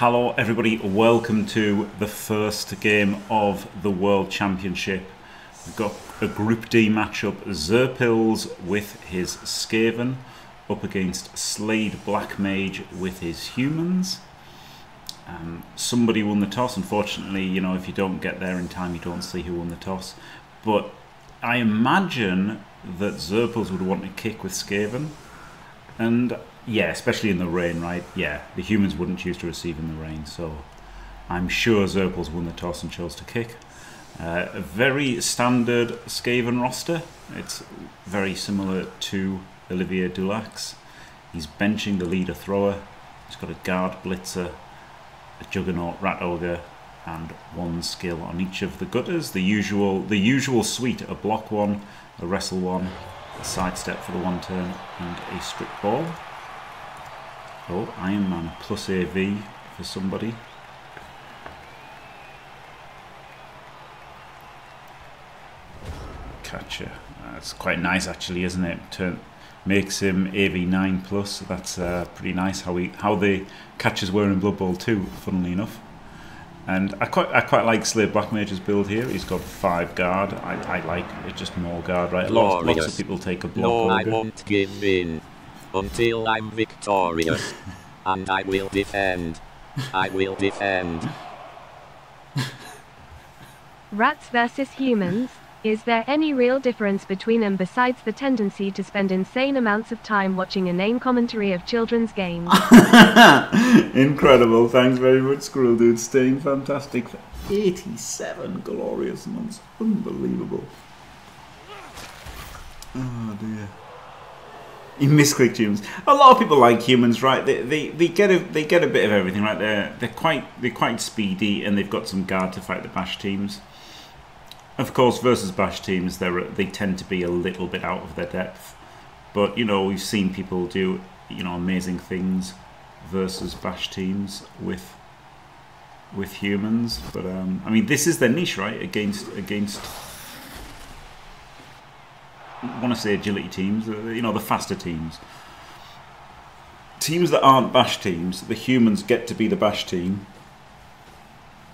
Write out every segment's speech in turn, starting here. Hello everybody, welcome to the first game of the World Championship. We've got a Group D matchup, Xurpils with his Skaven up against SladeBlackMage with his humans. Somebody won the toss, unfortunately. You know, if you don't get there in time, you don't see who won the toss. But I imagine that Xurpils would want to kick with Skaven. And yeah, especially in the rain, right? Yeah, the humans wouldn't choose to receive in the rain, so I'm sure Xurpils won the toss and chose to kick. A very standard Skaven roster. It's very similar to Olivier Dulac's. He's benching the leader thrower. He's got a guard blitzer, a juggernaut rat ogre, and one skill on each of the gutters. The usual suite: a block one, a wrestle one, a sidestep for the one turn, and a strip ball. Oh, Iron Man plus AV for somebody. Catcher. That's quite nice, actually, isn't it? Makes him AV 9 plus. That's pretty nice. How the catchers were in Blood Bowl 2, funnily enough. And I quite like SladeBlackMage's build here. He's got 5 guard. I like it, just more guard, right? Lots of people take a block. No, I won't give in until I'm victorious, and I will defend. I will defend. Rats versus humans. Is there any real difference between them besides the tendency to spend insane amounts of time watching inane commentary of children's games? Incredible. Thanks very much, Squirrel Dude. Staying fantastic for 87 glorious months. Unbelievable. Oh dear. You misclicked humans. A lot of people like humans, right? They get a bit of everything, right? They're quite speedy, and they've got some guard to fight the bash teams. Of course, versus bash teams, they tend to be a little bit out of their depth. But you know, we've seen people do, you know, amazing things versus bash teams with humans. But I mean, this is their niche, right? Against. I want to say agility teams, you know, the faster teams. Teams that aren't bash teams, the humans get to be the bash team,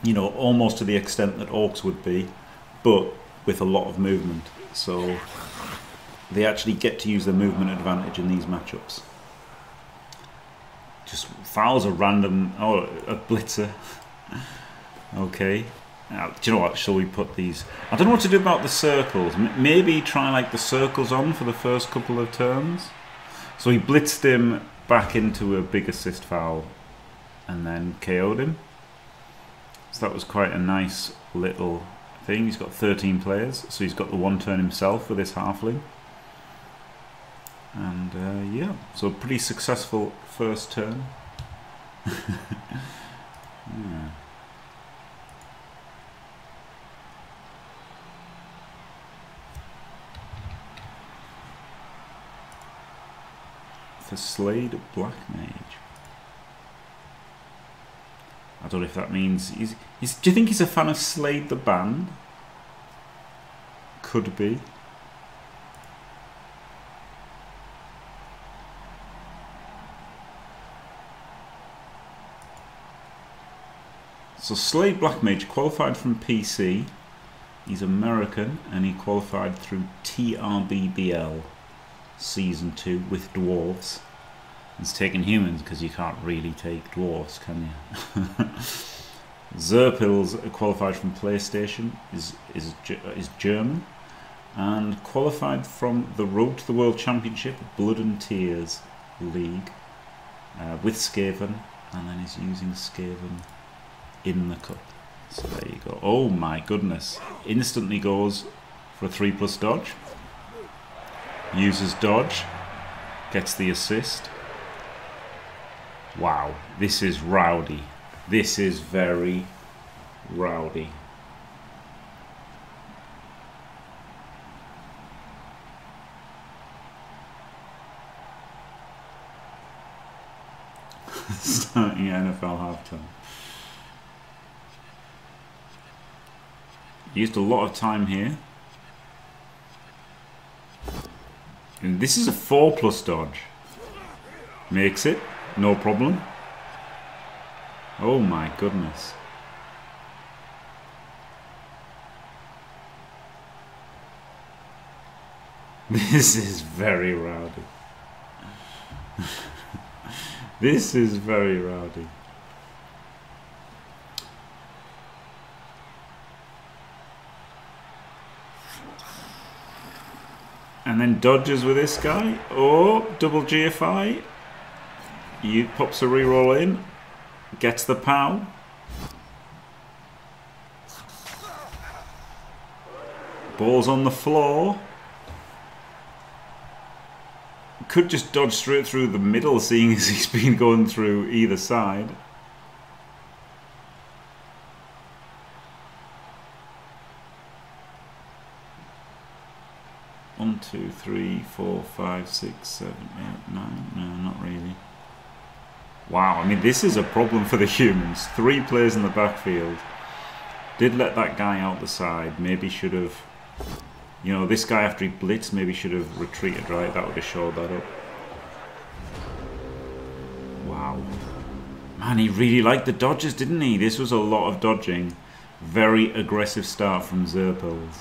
you know, almost to the extent that orcs would be, but with a lot of movement. So they actually get to use their movement advantage in these matchups. Just fouls a random, oh, a blitzer. Okay. Now, do you know what, shall we put these... I don't know what to do about the circles. Maybe try like the circles on for the first couple of turns. So he blitzed him back into a big assist foul and then KO'd him. So that was quite a nice little thing. He's got 13 players, so he's got the one turn himself with this halfling. And yeah, so pretty successful first turn. Yeah. For SladeBlackMage. I don't know if that means he's do you think he's a fan of Slade the band? Could be. So SladeBlackMage qualified from PC. He's American, and he qualified through TRBBL. Season 2 with Dwarves. It's taken humans because you can't really take Dwarves, can you? Xurpils qualified from PlayStation, is German, and qualified from the Road to the World Championship Blood and Tears League with Skaven, and then is using Skaven in the cup. So there you go. Oh my goodness. Instantly goes for a 3+ dodge. Uses dodge, gets the assist. Wow, this is rowdy. This is very rowdy. Starting NFL halftime. Used a lot of time here. And this is a 4+ dodge. Makes it, no problem. Oh my goodness. This is very rowdy. This is very rowdy. And then dodges with this guy. Oh, double GFI. He pops a reroll in. Gets the POW. Ball's on the floor. Could just dodge straight through the middle, seeing as he's been going through either side. One, two, three, four, five, six, seven, eight, nine. No, not really. Wow, I mean, this is a problem for the humans. Three players in the backfield. Did let that guy out the side. Maybe should have, you know, this guy after he blitzed, maybe should have retreated, right? That would have shored that up. Wow. Man, he really liked the dodges, didn't he? This was a lot of dodging. Very aggressive start from Xurpils.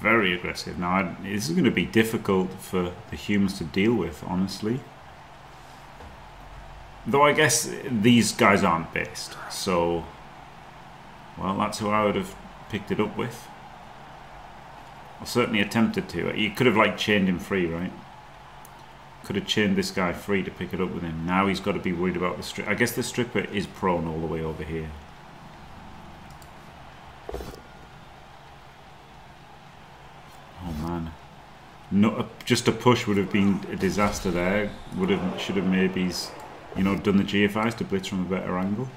Very aggressive. Now, this is going to be difficult for the humans to deal with, honestly. Though I guess these guys aren't based, so... Well, that's who I would have picked it up with. I certainly attempted to. You could have, like, chained him free, right? Could have chained this guy free to pick it up with him. Now he's got to be worried about the stripper. I guess the stripper is prone all the way over here. Oh man, just a push would have been a disaster there. Should have maybe, you know, done the GFIs to blitz from a better angle.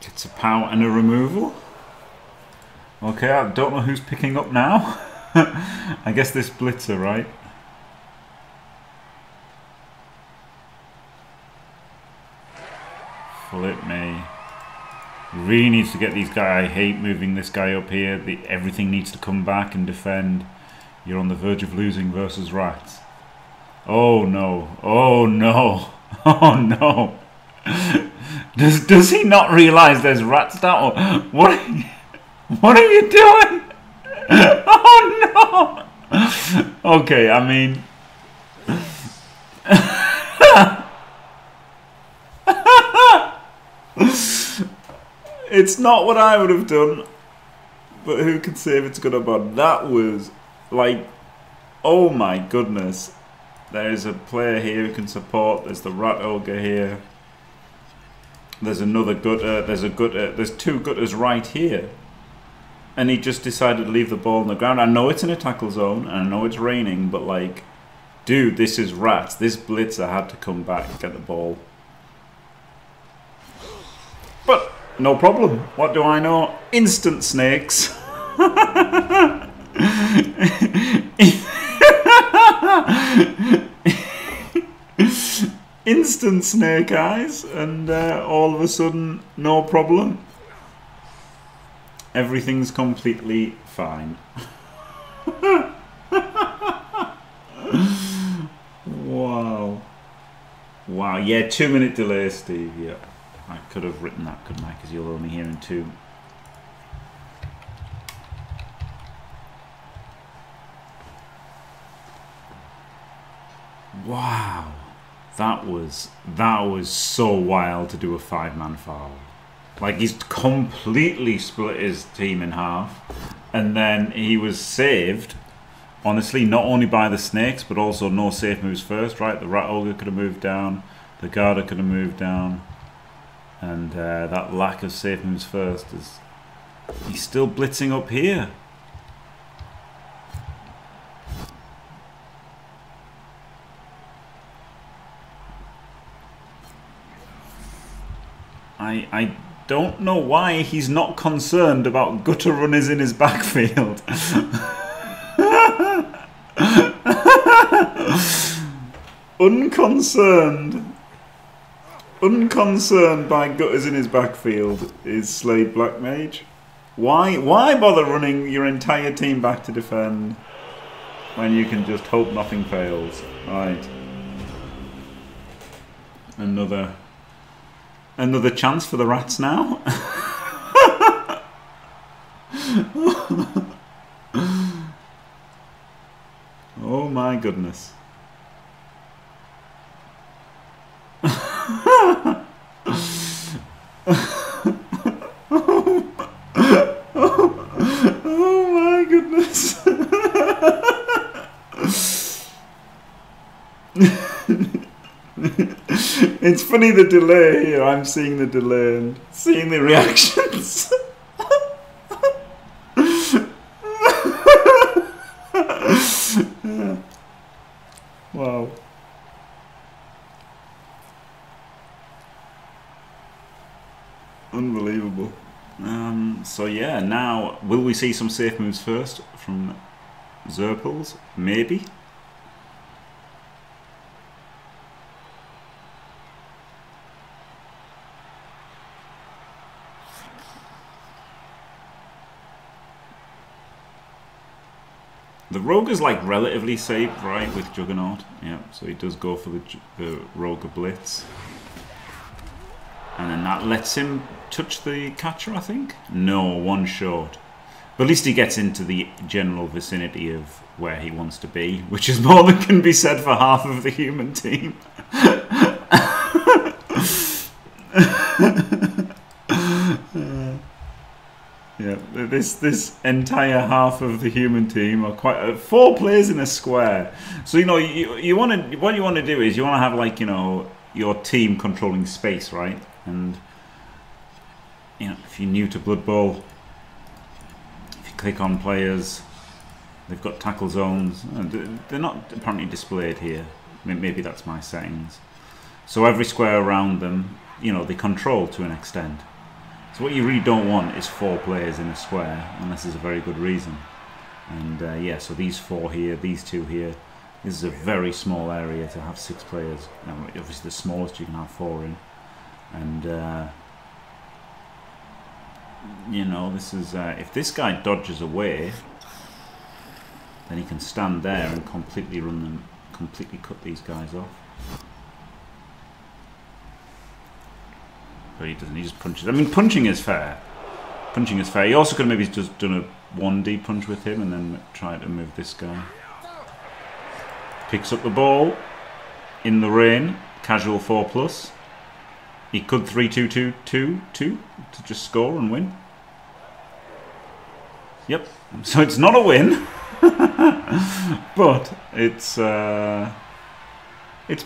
Gets a POW and a removal. Okay, I don't know who's picking up now. I guess this blitzer, right? It may really needs to get these guys. I hate moving this guy up here. Everything needs to come back and defend. You're on the verge of losing versus rats. Oh no! Oh no! Oh no! Does he not realise there's rats down? What are you doing? Oh no! Okay, I mean. It's not what I would have done, but who can say if it's good or bad? That was like, oh my goodness. There's a player here who can support. There's the rat ogre here. There's another gutter. There's a gutter. There's two gutters right here. And he just decided to leave the ball on the ground. I know it's in a tackle zone, and I know it's raining, but like, dude, this is rats. This blitzer had to come back and get the ball. But... no problem. What do I know? Instant snakes. Instant snake eyes, and all of a sudden, no problem. Everything's completely fine. Wow. Wow. Yeah, 2-minute delay, Steve. Yeah. I could have written that, couldn't I? Because you'll only hear in 2. Wow, that was so wild to do a 5-man foul. Like, he's completely split his team in half, and then he was saved. Honestly, not only by the snakes, but also no safe moves first. Right, the rat ogre could have moved down, the garter could have moved down. And that lack of safe moves first is... he's still blitzing up here. I don't know why he's not concerned about gutter runners in his backfield. Unconcerned. Unconcerned by gutters in his backfield is SladeBlackMage. Why bother running your entire team back to defend when you can just hope nothing fails? Right. Another chance for the rats now? Oh my goodness. It's funny the delay here. I'm seeing the delay and seeing the reactions. Yeah. Wow. Unbelievable. So yeah, now will we see some safe moves first from Xurpils? Maybe. The rogue is like relatively safe, right, with Juggernaut. Yeah, so he does go for the Rogue Blitz. And then that lets him touch the catcher, I think? No, one shot. But at least he gets into the general vicinity of where he wants to be, which is more than can be said for half of the human team. Yeah, this entire half of the human team are quite four players in a square. So you know you want to, what you want to do is you want to have, like, you know, your team controlling space, right? And you know, if you're new to Blood Bowl, if you click on players, they've got tackle zones. They're not apparently displayed here. Maybe that's my settings. So every square around them, you know, they control to an extent. So what you really don't want is four players in a square, unless there's a very good reason. And yeah, so these four here, these two here, this is a very small area to have six players. Now, obviously the smallest you can have four in. And, you know, this is, if this guy dodges away, then he can stand there and completely run them, completely cut these guys off. But he doesn't, he just punches. I mean, punching is fair. Punching is fair. He also could have maybe just done a 1D punch with him and then tried to move this guy. Picks up the ball. In the rain. Casual 4+. He could 3-2-2-2-2 to just score and win. Yep. So it's not a win. But it's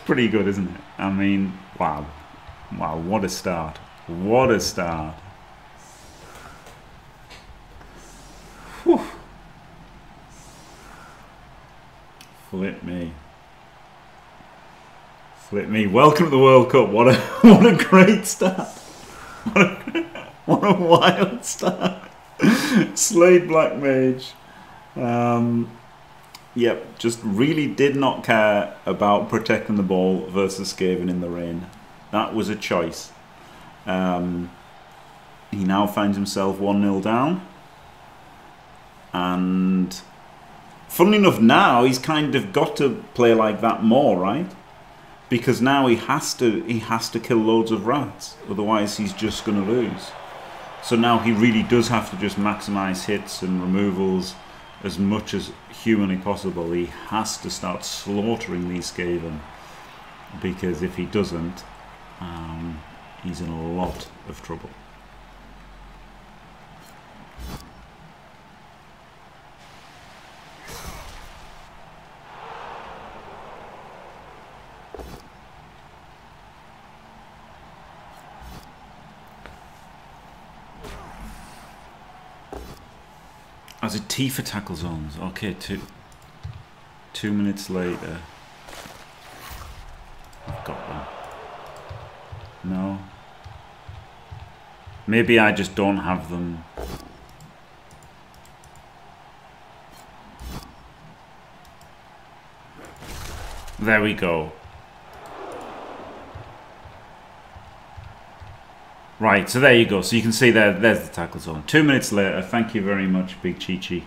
pretty good, isn't it? I mean, wow. Wow, what a start. What a start. Whew. Flip me. Flip me. Welcome to the World Cup. What a great start. What a wild start. SladeBlackMage. Yep, just really did not care about protecting the ball versus Skaven in the rain. That was a choice. He now finds himself 1-0 down. And funnily enough, now he's kind of got to play like that more, right? Because now he has to kill loads of rats. Otherwise he's just gonna lose. So now he really does have to just maximize hits and removals as much as humanly possible. He has to start slaughtering these Skaven. Because if he doesn't, he's in a lot of trouble. As a T for tackle zones. Okay, two minutes later. I've got them. No. Maybe I just don't have them. There we go. Right, so there you go. So you can see there's the tackle zone. 2 minutes later, thank you very much, Big Chichi.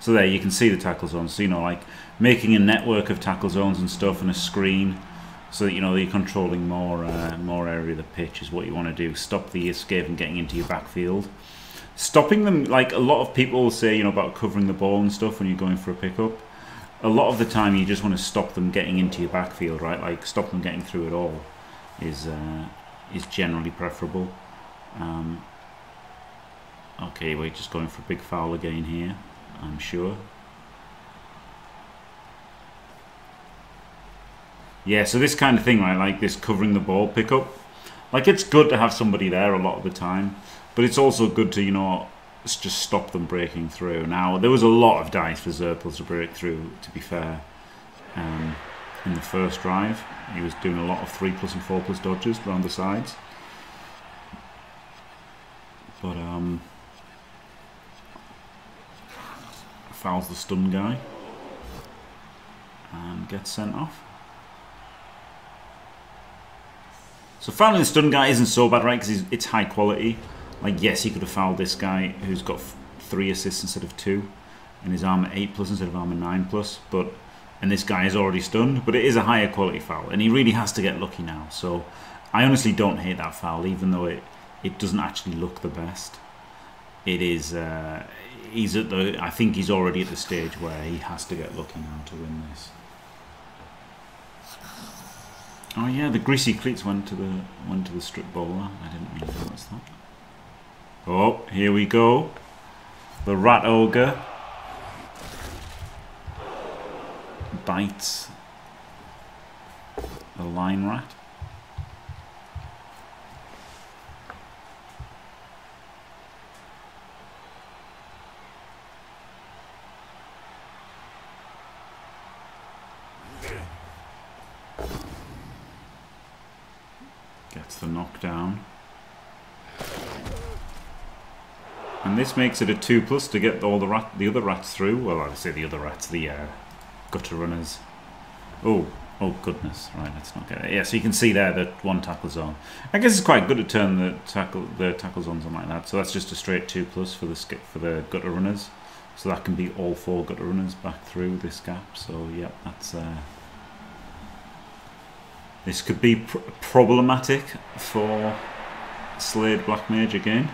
So there, you can see the tackle zones. So, you know, like making a network of tackle zones and stuff and a screen so that, you know, you're controlling more area of the pitch is what you want to do. Stop the escape and getting into your backfield. Stopping them, like a lot of people say, you know, about covering the ball and stuff when you're going for a pickup. A lot of the time you just want to stop them getting into your backfield, right? Like stop them getting through at all is generally preferable. Okay, we're just going for a big foul again here, I'm sure. Yeah, so this kind of thing, right, like this covering the ball pickup, like it's good to have somebody there a lot of the time, but it's also good to, you know, just stop them breaking through. Now, there was a lot of dice for Xurpils to break through, to be fair, in the first drive. He was doing a lot of 3-plus and 4-plus dodges around the sides. But, fouls the stun guy and gets sent off. So fouling the stun guy isn't so bad, right, because it's high quality. Like, yes, he could have fouled this guy who's got 3 assists instead of 2, and his armor 8+ instead of armor 9+, but, and this guy is already stunned, but it is a higher quality foul, and he really has to get lucky now. So I honestly don't hate that foul, even though it doesn't actually look the best. It is, he's at the, I think he's already at the stage where he has to get lucky now to win this. Oh yeah, the greasy cleats went to the strip bowler. I didn't really notice that. Oh, here we go. The rat ogre bites the line rat. Gets the knockdown. And this makes it a 2+ to get all the other rats through. Well, I would say the other rats, the gutter runners. Oh goodness! Right, let's not get it. Yeah, so you can see there the one tackle zone. I guess it's quite good to turn the tackle zones on like that. So that's just a straight 2+ for the gutter runners. So that can be all 4 gutter runners back through this gap. So yeah, that's. This could be problematic for SladeBlackMage again.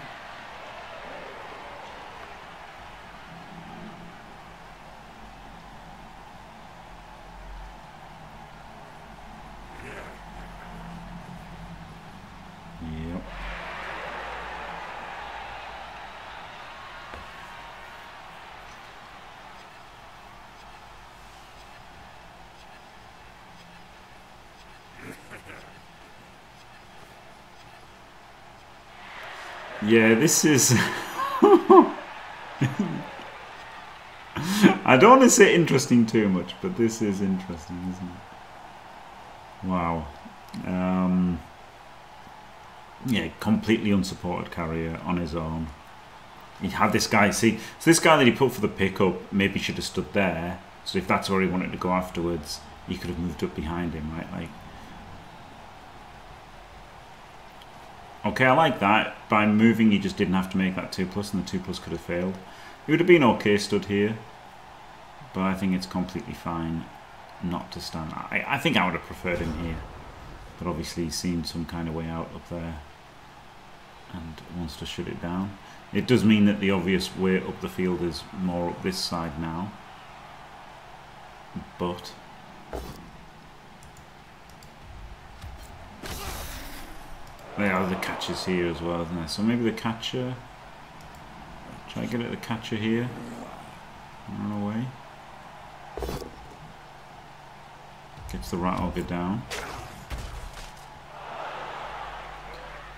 Yeah, this is... I don't want to say interesting too much, but this is interesting, isn't it? Wow. Yeah, completely unsupported carrier on his own. He had this guy, see, so this guy that he put for the pickup maybe should have stood there. So if that's where he wanted to go afterwards, he could have moved up behind him, right? Like, okay, I like that. By moving, you just didn't have to make that 2+, and the 2+ could have failed. It would have been okay stood here, but I think it's completely fine not to stand. I think I would have preferred him here, but obviously he's seen some kind of way out up there and wants to shut it down. It does mean that the obvious way up the field is more up this side now, but... There are the catchers here as well, isn't there? So maybe the catcher... Try to get at the catcher here. Run away. Gets the rat ogre down.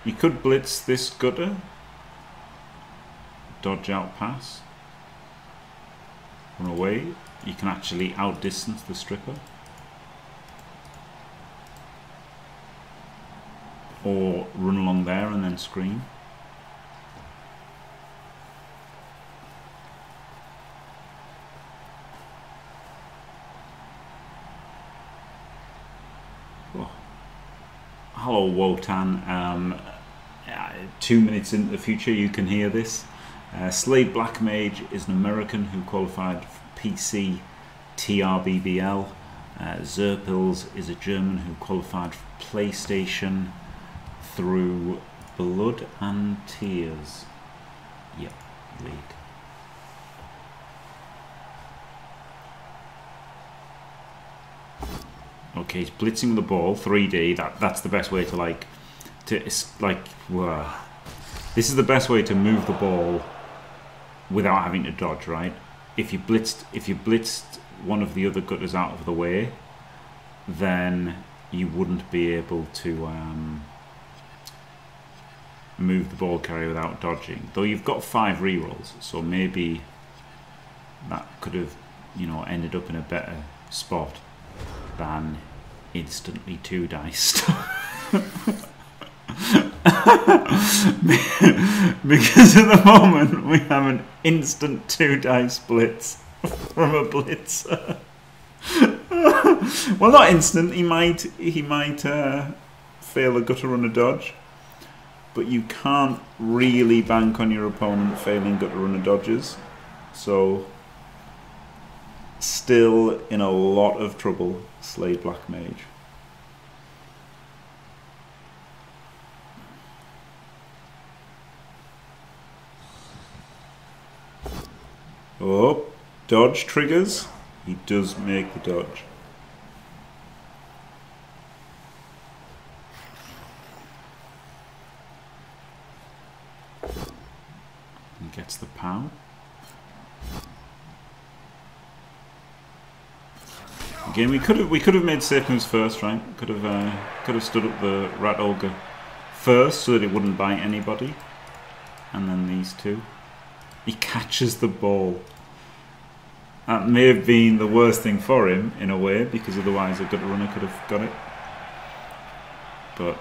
You could blitz this gutter. Dodge out pass. Run away. You can actually outdistance the stripper. Or run along there and then screen. Whoa. Hello, Wotan. 2 minutes into the future you can hear this. SladeBlackMage is an American who qualified for PC TRBBL. Xurpils is a German who qualified for PlayStation through Blood and Tears League. Okay, he's blitzing the ball, 3D. That's the best way to this is the best way to move the ball without having to dodge, right? If you blitzed one of the other gutters out of the way, then you wouldn't be able to move the ball carrier without dodging. Though you've got 5 re-rolls, so maybe that could have, you know, ended up in a better spot than instantly 2 diced. Because at the moment we have an instant 2 dice blitz from a blitzer. Well, not instant. He might fail a gutter run a dodge, but you can't really bank on your opponent failing gutter runner dodges. So, still in a lot of trouble, SladeBlackMage. Oh, dodge triggers. He does make the dodge. He gets the pow. Again, we could have made safe moves first, right? Could have stood up the rat ogre first so that it wouldn't bite anybody, and then these two. He catches the ball. That may have been the worst thing for him, in a way, because otherwise a good runner could have got it. But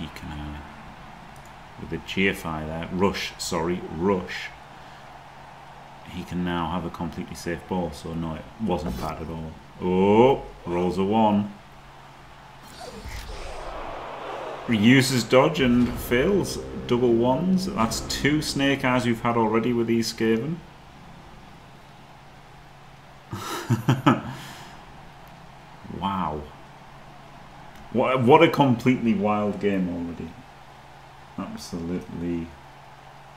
he can, with a GFI there, rush. He can now have a completely safe ball, so no, it wasn't bad at all. Oh, rolls a 1. Uses dodge and fails. Double 1s. That's 2 snake eyes you've had already with these Skaven. Wow. What a completely wild game already. Absolutely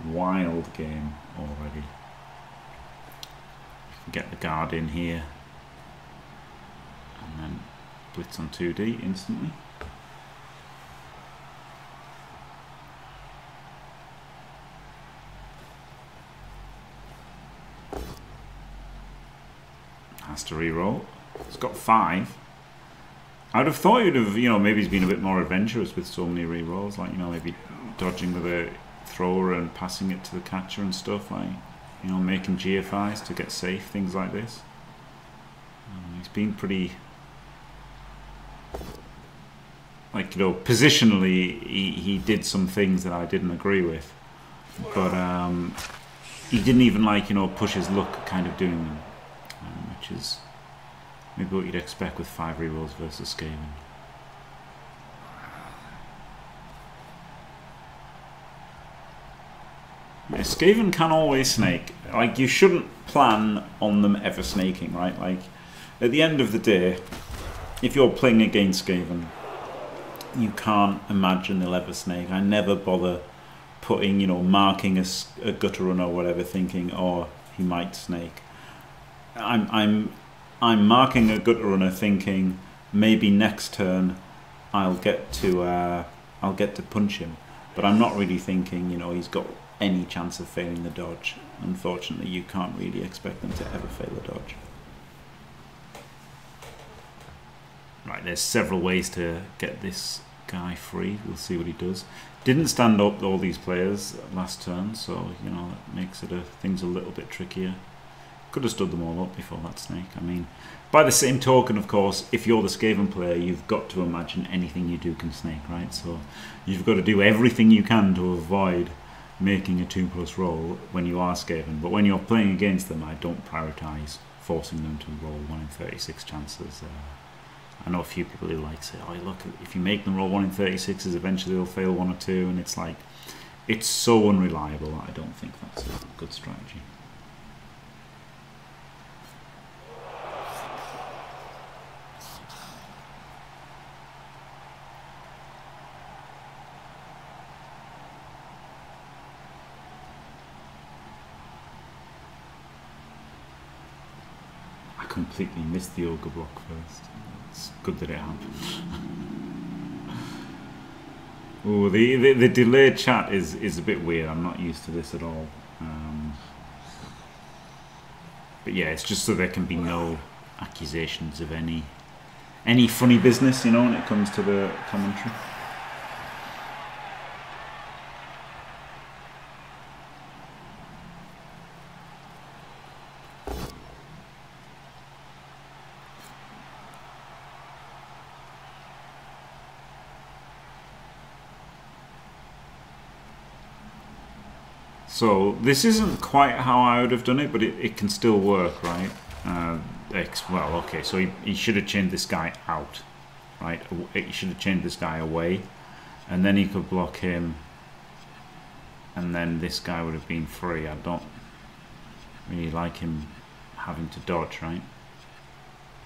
wild game already. Get the guard in here. And then blitz on 2D instantly. Has to re-roll. It's got 5. I'd have thought you'd have, you know, maybe he's been a bit more adventurous with so many re-rolls, like, you know, maybe dodging with a thrower and passing it to the catcher and stuff, like, you know, making GFIs to get safe, things like this. He's been pretty, like, you know, positionally he did some things that I didn't agree with, but he didn't even, like, you know, push his luck kind of doing them. Which is maybe what you'd expect with 5 re-rolls versus Skaven. Yeah, Skaven can always snake. Like, you shouldn't plan on them ever snaking, right? Like, at the end of the day, if you're playing against Skaven, you can't imagine they'll ever snake. I never bother putting, you know, marking a gutter runner or whatever, thinking, oh, he might snake. I'm marking a gutter runner thinking maybe next turn I'll get to punch him, but I'm not really thinking, you know, he's got any chance of failing the dodge. Unfortunately, you can't really expect them to ever fail a dodge. Right, there's several ways to get this guy free. We'll see what he does. Didn't stand up all these players last turn, so, you know, that makes it things a little bit trickier. Could have stood them all up before that snake. I mean, by the same token, of course, if you're the Skaven player, you've got to imagine anything you do can snake, right? So you've got to do everything you can to avoid making a 2+ roll when you are Skaven. But when you're playing against them, I don't prioritise forcing them to roll 1 in 36 chances I know a few people who like say, oh, look, if you make them roll 1 in 36s, eventually they'll fail 1 or 2, and it's like, it's so unreliable that I don't think that's a good strategy. I completely missed the ogre block first. It's good that it happened. Oh, the delayed chat is a bit weird. I'm not used to this at all. But yeah, it's just so there can be no accusations of any funny business, you know, when it comes to the commentary. So this isn't quite how I would have done it, but it can still work, right? Well, okay, so he should have chained this guy out, right? He should have chained this guy away, and then he could block him, and then this guy would have been free. I don't really like him having to dodge, right?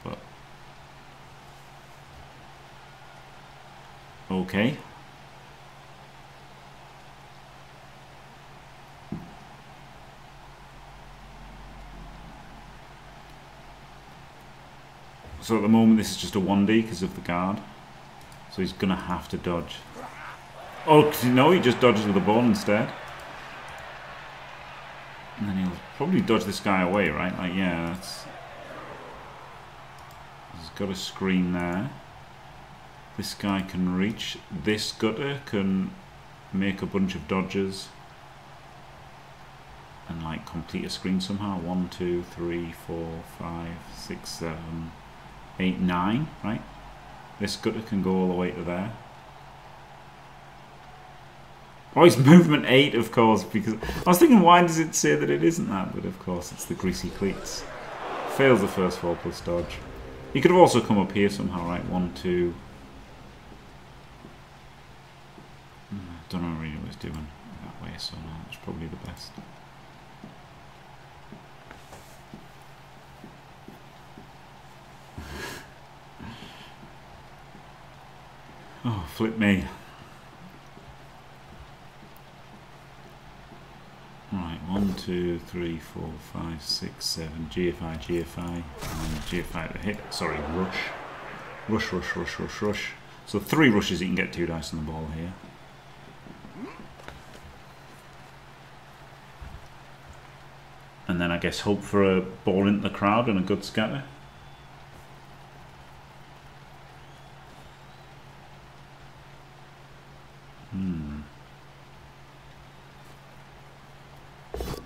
But okay. So at the moment this is just a 1D because of the guard. So he's going to have to dodge. Oh, no, he just dodges with the ball instead. And then he'll probably dodge this guy away, right? Like, yeah, that's... He's got a screen there. This guy can reach. This gutter can make a bunch of dodges. And, like, complete a screen somehow. 1, 2, 3, 4, 5, 6, 7... 8, 9, right? This gutter can go all the way to there. Oh, it's movement 8, of course, because I was thinking, why does it say that it isn't that? But of course, it's the greasy cleats. Fails the first fall plus dodge. You could have also come up here somehow, right? 1, 2. Don't know really what it's doing that way, so no, it's probably the best. Oh, flip me. Right, 1, 2, 3, 4, 5, 6, 7. GFI, GFI, and GFI to hit. Sorry, rush. Rush, rush, rush, rush, rush. So 3 rushes, you can get 2 dice on the ball here. And then I guess hope for a ball into the crowd and a good scatter.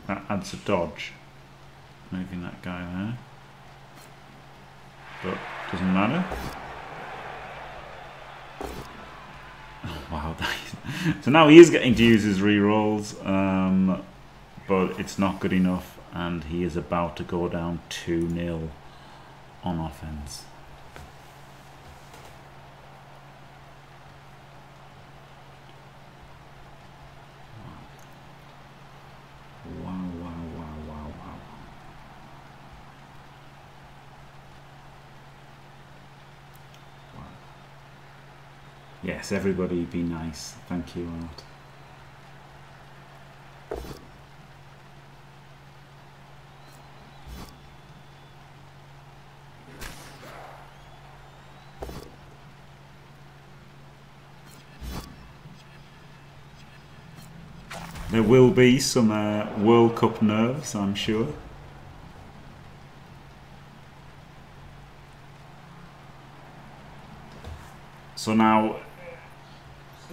That adds a dodge. Moving that guy there. But doesn't matter. Oh, wow. So now he is getting to use his rerolls. But it's not good enough. And he is about to go down 2-0 on offense. Yes, everybody be nice. Thank you, Art. There will be some World Cup nerves, I'm sure. So now...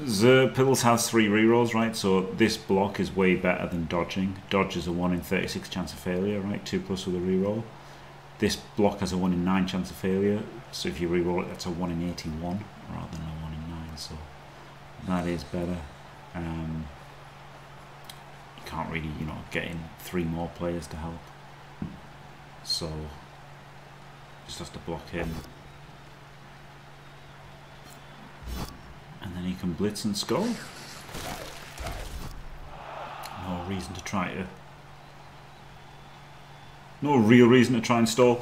Xurpils has 3 rerolls, right? So this block is way better than dodging. Dodge is a 1 in 36 chance of failure, right? 2 plus with a reroll. This block has a 1 in 9 chance of failure. So if you reroll it, that's a 1 in 81 rather than a 1 in 9. So that is better. You can't really, you know, get in 3 more players to help. So just have to block him. you can blitz and score. No reason to try to... no real reason to try and stall.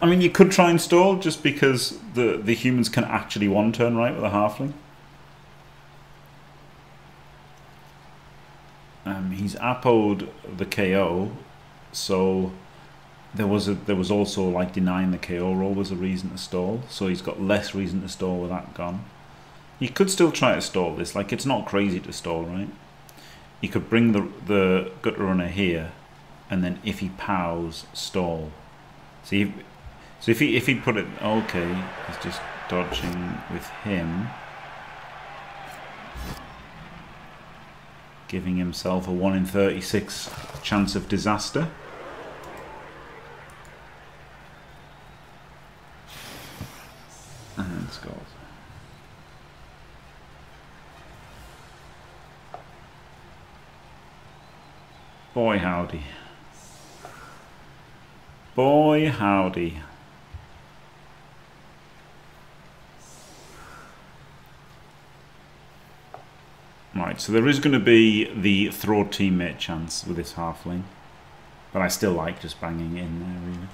I mean, you could try and stall just because the humans can actually one turn right with a halfling. He's appoed the KO, so there was also like denying the KO roll was a reason to stall. So he's got less reason to stall with that gone. You could still try to stall this. Like, it's not crazy to stall, right? You could bring the gutter runner here, and then if he pows, stall. See, so if he put it, okay, he's just dodging with him, giving himself a 1 in 36 chance of disaster. And scores. Boy howdy. Boy howdy. Right, so there is going to be the throw teammate chance with this halfling. But I still like just banging it in there, really.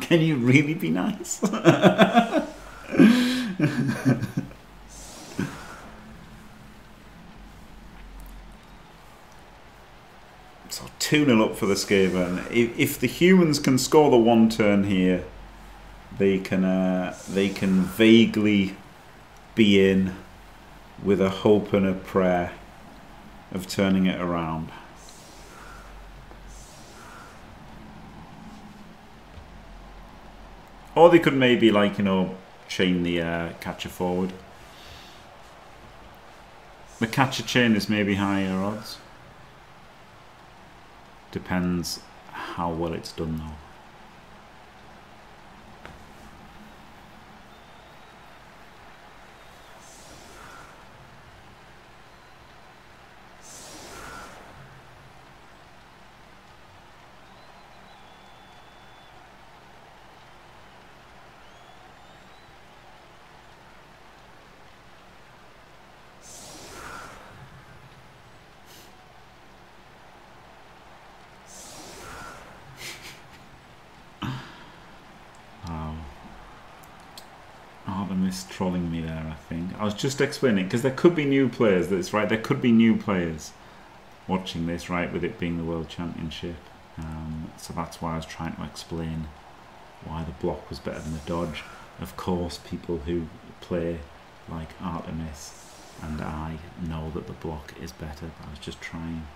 Can you really be nice? So 2-0 up for the Skaven. If the humans can score the one turn here, they can vaguely be in with a hope and a prayer of turning it around. Or they could maybe, like, you know, chain the catcher forward. The catcher chain is maybe higher odds. Depends how well it's done, though. Trolling me there, I think. I was just explaining, because there could be new players, that's right, there could be new players watching this, right, with it being the World Championship. So that's why I was trying to explain why the block was better than the dodge. Of course, people who play like Artemis and I know that the block is better, but I was just trying.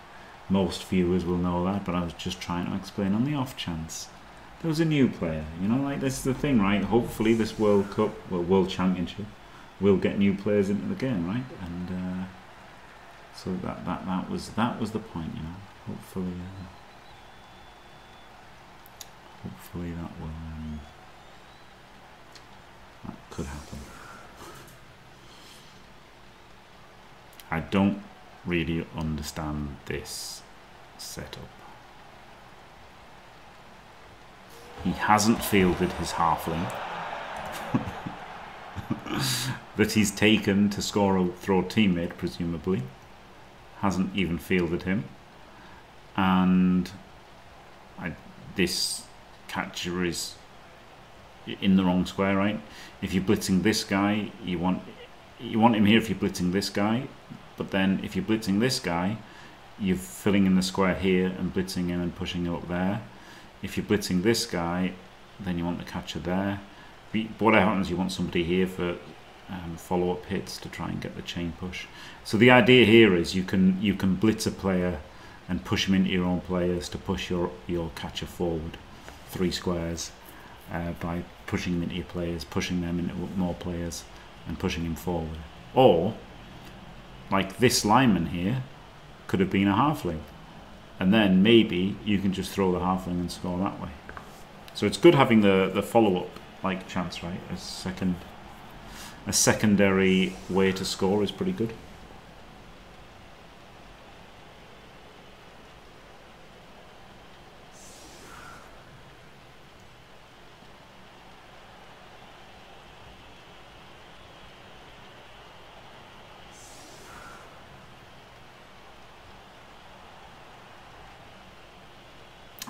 Most viewers will know that, but I was just trying to explain on the off chance there was a new player, you know, like, this is the thing, right? Hopefully this World Cup, well, World Championship, will get new players into the game, right? And so that was the point, you know. Hopefully, hopefully that will, that could happen. I don't really understand this setup. He hasn't fielded his halfling that he's taken to score a throw teammate, presumably. Hasn't even fielded him. And this catcher is in the wrong square, right? If you're blitzing this guy, you want him here if you're blitzing this guy. But then if you're blitzing this guy, you're filling in the square here and blitzing him and pushing him up there. If you're blitzing this guy, then you want the catcher there. But what happens, you want somebody here for follow-up hits to try and get the chain push. So the idea here is you can blitz a player and push them into your own players to push your catcher forward 3 squares by pushing them into your players, pushing them into more players and pushing him forward. Or, like this lineman here, could have been a halfling. And then maybe you can just throw the halfling and score that way. So it's good having the follow-up like chance, right? A secondary way to score is pretty good.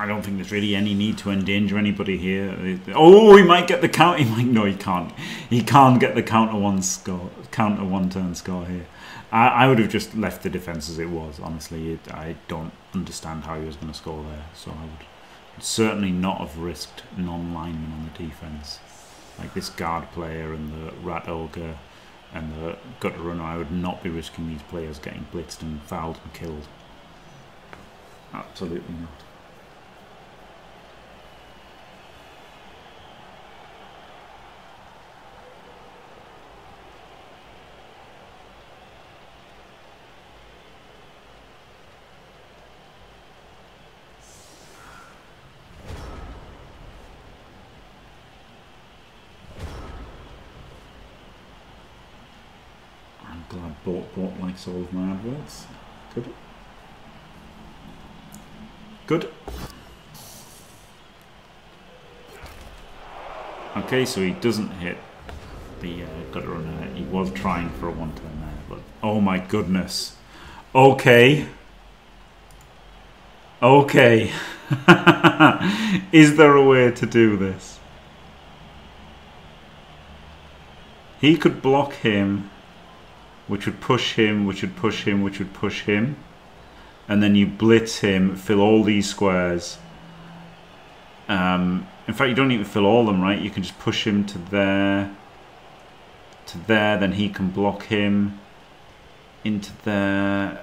I don't think there's really any need to endanger anybody here. Oh, he might get the count. He might. No, he can't. He can't get the counter one turn score here. I would have just left the defense as it was. Honestly, I don't understand how he was going to score there. So I would certainly not have risked non-linemen on the defense, like this guard player and the rat ogre and the gutter runner. I would not be risking these players getting blitzed and fouled and killed. Absolutely not. Bought likes all of my adverts. Good. Good. Okay, so he doesn't hit the gutter runner. He was trying for a one turn there, but oh my goodness. Okay. Okay. Is there a way to do this? He could block him, which would push him, which would push him, which would push him. And then you blitz him, fill all these squares. In fact, you don't even fill all of them, right? You can just push him to there, then he can block him into there.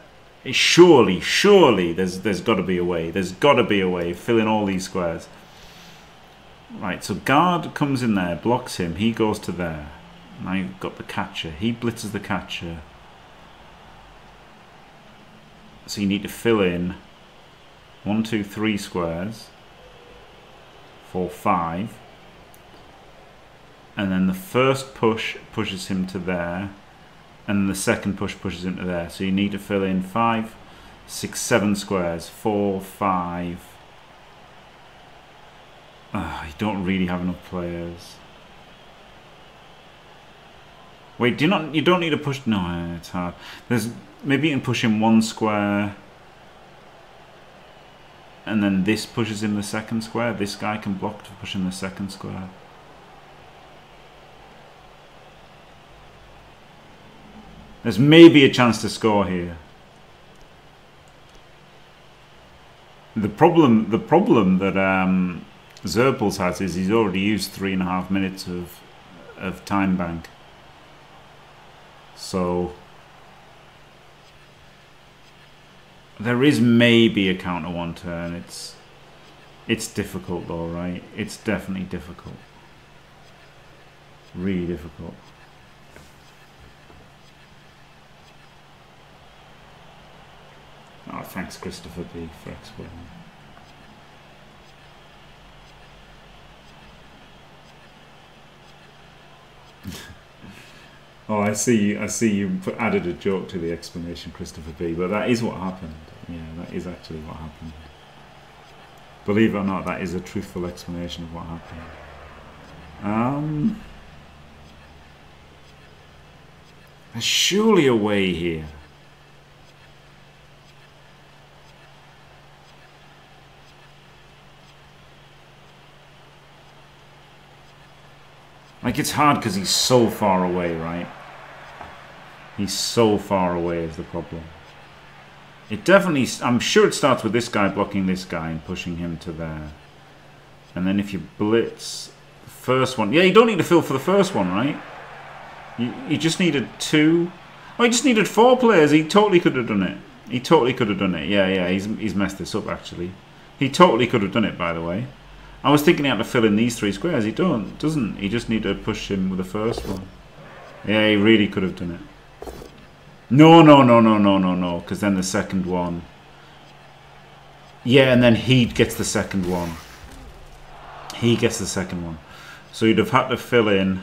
Surely, surely there's got to be a way. There's got to be a way, fill in all these squares. Right, so guard comes in there, blocks him, he goes to there. Now you've got the catcher. He blitzes the catcher. So you need to fill in 1, 2, 3 squares. 4, 5. And then the first push pushes him to there. And the second push pushes him to there. So you need to fill in 5, 6, 7 squares. 4, 5. You don't really have enough players. Wait, do you not? You don't need to push. No, it's hard. There's maybe you can push him 1 square, and then this pushes him the second square. This guy can block to push him the second square. There's maybe a chance to score here. The problem that Xurpils has is he's already used 3.5 minutes of time bank. So there is maybe a counter one turn. It's difficult though, right? It's definitely difficult. Really difficult. Oh, thanks Christopher B for explaining. Oh, I see you added a joke to the explanation, Christopher B, but that is what happened. Yeah, that is actually what happened. Believe it or not, that is a truthful explanation of what happened. There's surely a way here. Like, it's hard because he's so far away, right? He's so far away is the problem. It definitely... I'm sure it starts with this guy blocking this guy and pushing him to there. And then if you blitz the first one... Yeah, you don't need to fill for the first one, right? You just needed 2... Oh, he just needed 4 players. He totally could have done it. He totally could have done it. Yeah, yeah, he's messed this up, actually. He totally could have done it, by the way. I was thinking he had to fill in these three squares. He doesn't. He just need to push him with the first one. Yeah, he really could have done it. No, no, no, no, no, no, no, because then the second one. Yeah, and then he gets the second one. He gets the second one. So he'd have had to fill in.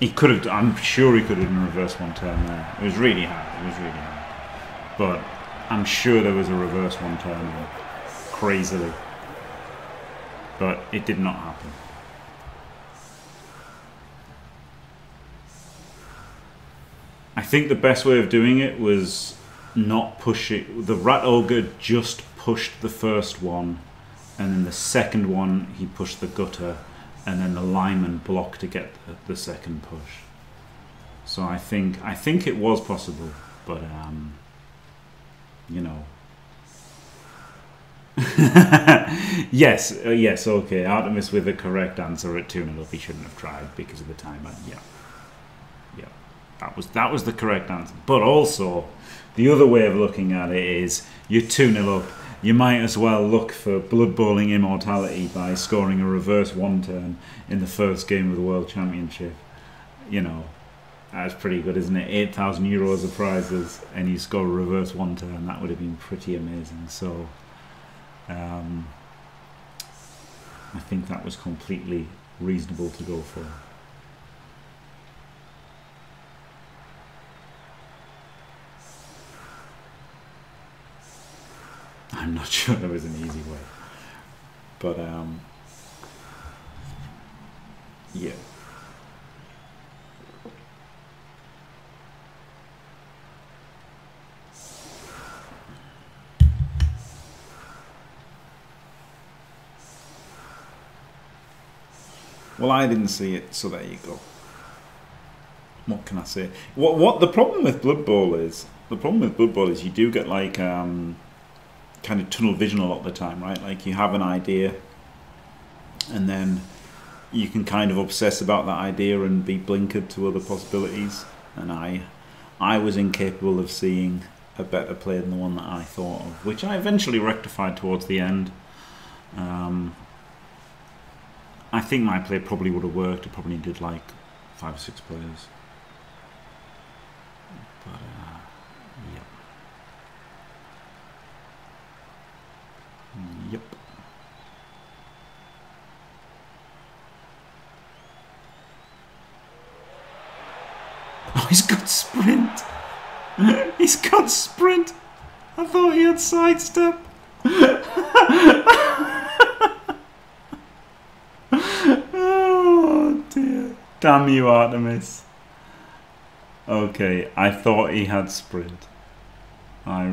He could have, I'm sure he could have done a reverse one turn there. It was really hard, it was really hard. But I'm sure there was a reverse one turn there, crazily. But it did not happen. I think the best way of doing it was not push it. The Rat Ogre just pushed the first one, and then the second one he pushed the gutter, and then the lineman blocked to get the second push. So I think it was possible, but you know. Yes, yes, okay. Artemis with the correct answer at 2-0 up. He shouldn't have tried because of the timer. Yeah, yeah. That was the correct answer. But also, the other way of looking at it is you're 2-0 up. You might as well look for Blood Bowling immortality by scoring a reverse one turn in the first game of the World Championship. You know, that's pretty good, isn't it? 8,000 euros of prizes and you score a reverse one turn. That would have been pretty amazing. So, I think that was completely reasonable to go for. I'm not sure there was an easy way, but yeah. Well, I didn't see it, so there you go. What can I say? What the problem with Blood Bowl is? The problem with Blood Bowl is you do get like kind of tunnel vision a lot of the time, right? Like you have an idea and then you can kind of obsess about that idea and be blinkered to other possibilities, and I was incapable of seeing a better play than the one that I thought of, which I eventually rectified towards the end. I think my play probably would have worked. It probably did like 5 or 6 players, but yeah. Yep. Oh, he's got sprint. He's got sprint. I thought he had sidestep. Oh dear. Damn you, Artemis. Okay, I thought he had sprint. I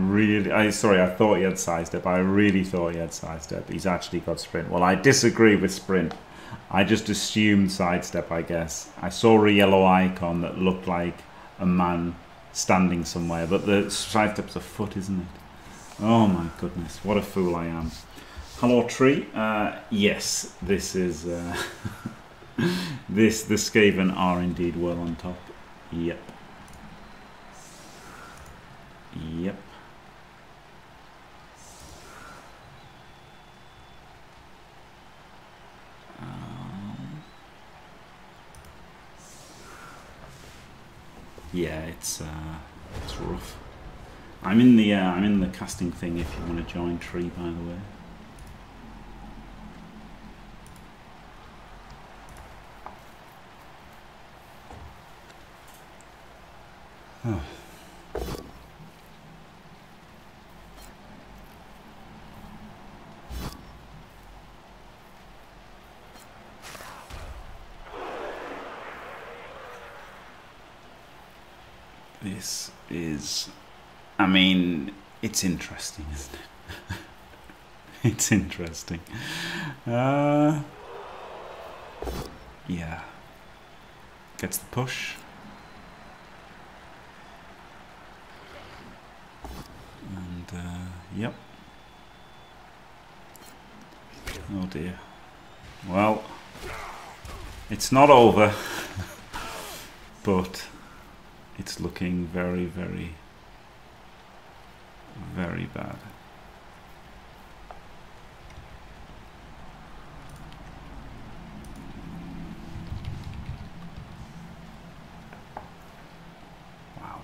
thought he had sidestep. I really thought he had sidestep. He's actually got sprint. Well, I disagree with sprint. I just assumed sidestep, I guess. I saw a yellow icon that looked like a man standing somewhere, but the sidestep's a foot, isn't it? Oh my goodness, what a fool I am. Hello, Tree. Yes, this is, the Skaven are indeed well on top. Yep. Yep. Yeah, it's rough. I'm in the casting thing if you want to join, Tree, by the way. Oh. This is, I mean, it's interesting, isn't it? It's interesting. Yeah. Gets the push. And, yep. Oh dear. Well, it's not over, but... It's looking very, very very bad. Wow.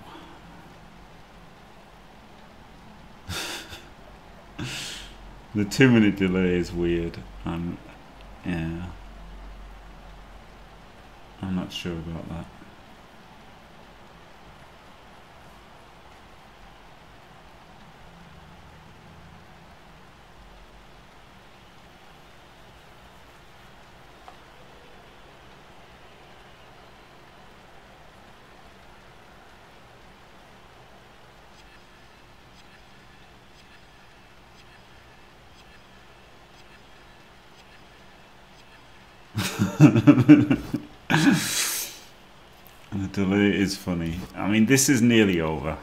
The 2-minute delay is weird. Yeah. I'm not sure about that. The delay is funny. I mean, this is nearly over.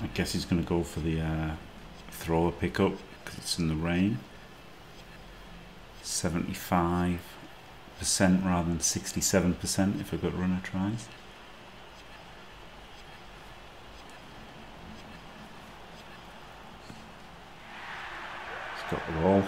I guess he's going to go for the thrower pickup because it's in the rain. 75% rather than 67% if a good runner tries. He's got the ball.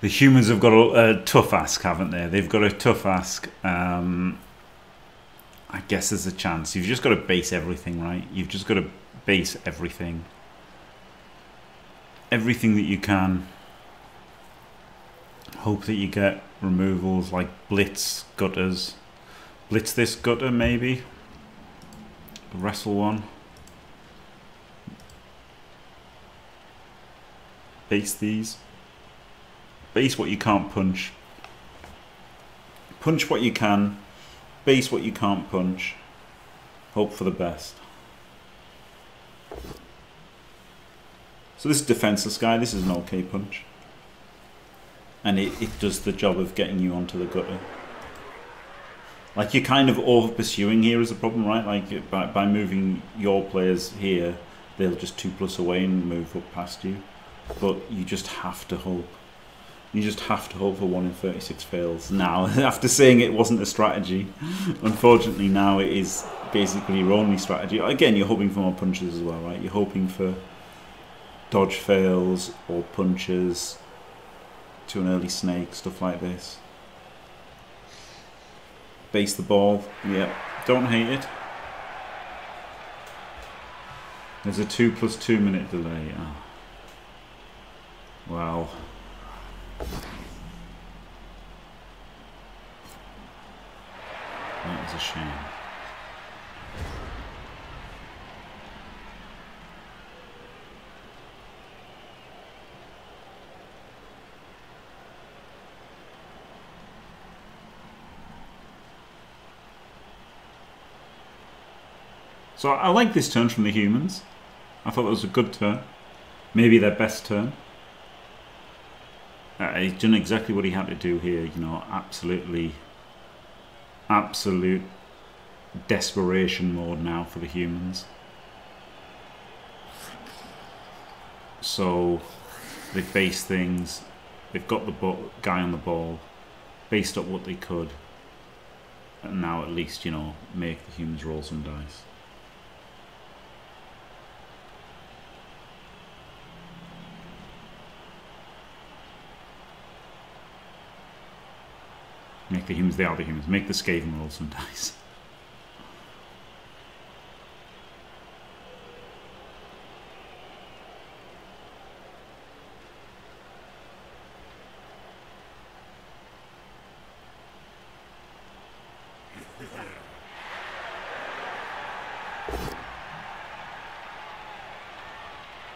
The humans have got a tough ask, haven't they? They've got a tough ask. I guess there's a chance. You've just got to base everything, right? You've just got to base everything. Everything that you can. Hope that you get removals like blitz gutters. Blitz this gutter, maybe. Wrestle one. Base these. Base what you can't punch. Punch what you can. Base what you can't punch. Hope for the best. So this is defenseless guy. This is an okay punch. And it does the job of getting you onto the gutter. Like, you're kind of over-pursuing here is the problem, right? Like, by moving your players here, they'll just 2+ away and move up past you. But you just have to hope. You just have to hope for 1 in 36 fails. Now, after saying it wasn't a strategy, unfortunately now it is basically your only strategy. Again, you're hoping for more punches as well, right? You're hoping for dodge fails or punches to an early snake, stuff like this. Base the ball. Yep. Don't hate it. There's a 2+2 minute delay. Oh. Wow. That was a shame. So I like this turn from the humans. I thought that was a good turn. Maybe their best turn. He's done exactly what he had to do here, you know, absolute desperation mode now for the humans. So they base things, they've got the guy on the ball, based up what they could, and now at least, you know, make the humans roll some dice. Make the humans, they are the humans. Make the Skaven roll some dice.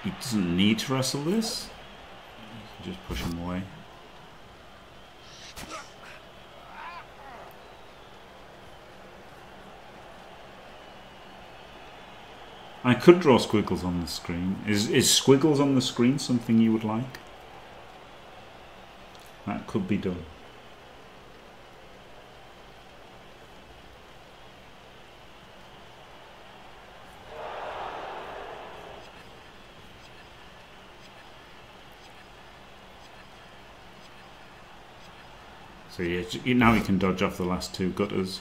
He doesn't need to wrestle this. You can just push him away. I could draw squiggles on the screen. Is squiggles on the screen something you would like? That could be done. So yeah, now we can dodge off the last two gutters.